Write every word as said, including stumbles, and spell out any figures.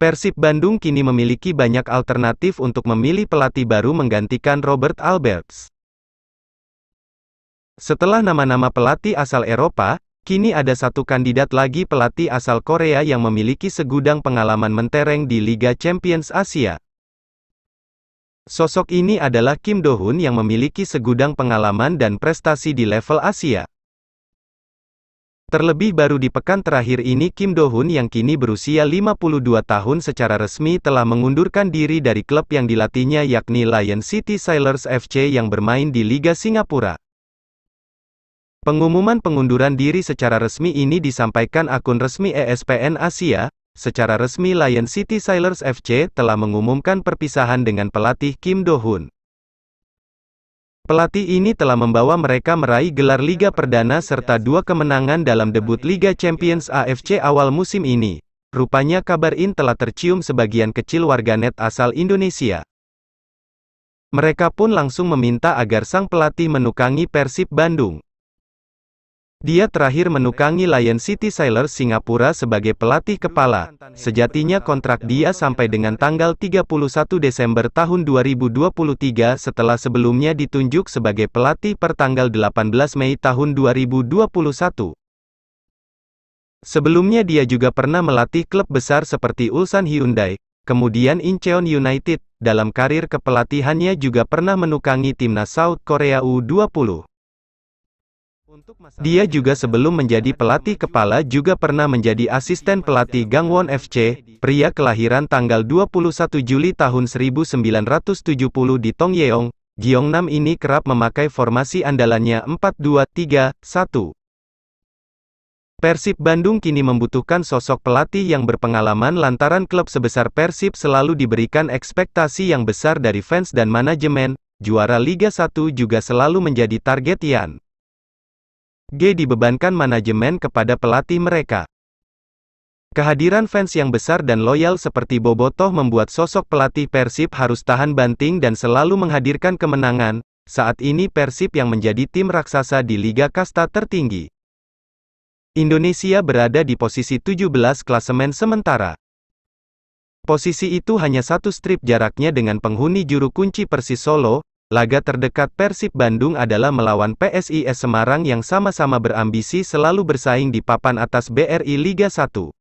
Persib Bandung kini memiliki banyak alternatif untuk memilih pelatih baru menggantikan Robert Alberts. Setelah nama-nama pelatih asal Eropa, kini ada satu kandidat lagi pelatih asal Korea yang memiliki segudang pengalaman mentereng di Liga Champions Asia. Sosok ini adalah Kim Do-hun yang memiliki segudang pengalaman dan prestasi di level Asia. Terlebih baru di pekan terakhir ini Kim Do-hun yang kini berusia lima puluh dua tahun secara resmi telah mengundurkan diri dari klub yang dilatihnya yakni Lion City Sailors F C yang bermain di Liga Singapura. Pengumuman pengunduran diri secara resmi ini disampaikan akun resmi E S P N Asia. Secara resmi Lion City Sailors F C telah mengumumkan perpisahan dengan pelatih Kim Do-hun. Pelatih ini telah membawa mereka meraih gelar Liga Perdana serta dua kemenangan dalam debut Liga Champions A F C awal musim ini. Rupanya kabar ini telah tercium sebagian kecil warganet asal Indonesia. Mereka pun langsung meminta agar sang pelatih menukangi Persib Bandung. Dia terakhir menukangi Lion City Sailors Singapura sebagai pelatih kepala. Sejatinya kontrak dia sampai dengan tanggal tiga puluh satu Desember tahun dua ribu dua puluh tiga setelah sebelumnya ditunjuk sebagai pelatih per tanggal delapan belas Mei tahun dua ribu dua puluh satu. Sebelumnya dia juga pernah melatih klub besar seperti Ulsan Hyundai, kemudian Incheon United. Dalam karir kepelatihannya juga pernah menukangi timnas South Korea U dua puluh. Dia juga sebelum menjadi pelatih kepala juga pernah menjadi asisten pelatih Gangwon F C, pria kelahiran tanggal dua puluh satu Juli tahun seribu sembilan ratus tujuh puluh di Tongyeong, Gyeongnam ini kerap memakai formasi andalannya empat dua tiga satu. Persib Bandung kini membutuhkan sosok pelatih yang berpengalaman lantaran klub sebesar Persib selalu diberikan ekspektasi yang besar dari fans dan manajemen, juara Liga satu juga selalu menjadi target yang G dibebankan manajemen kepada pelatih mereka. Kehadiran fans yang besar dan loyal seperti Bobotoh membuat sosok pelatih Persib harus tahan banting dan selalu menghadirkan kemenangan. Saat ini Persib yang menjadi tim raksasa di Liga Kasta tertinggi Indonesia berada di posisi tujuh belas klasemen sementara. Posisi itu hanya satu strip jaraknya dengan penghuni juru kunci Persis Solo. Laga terdekat Persib Bandung adalah melawan P S I S Semarang yang sama-sama berambisi selalu bersaing di papan atas B R I Liga satu.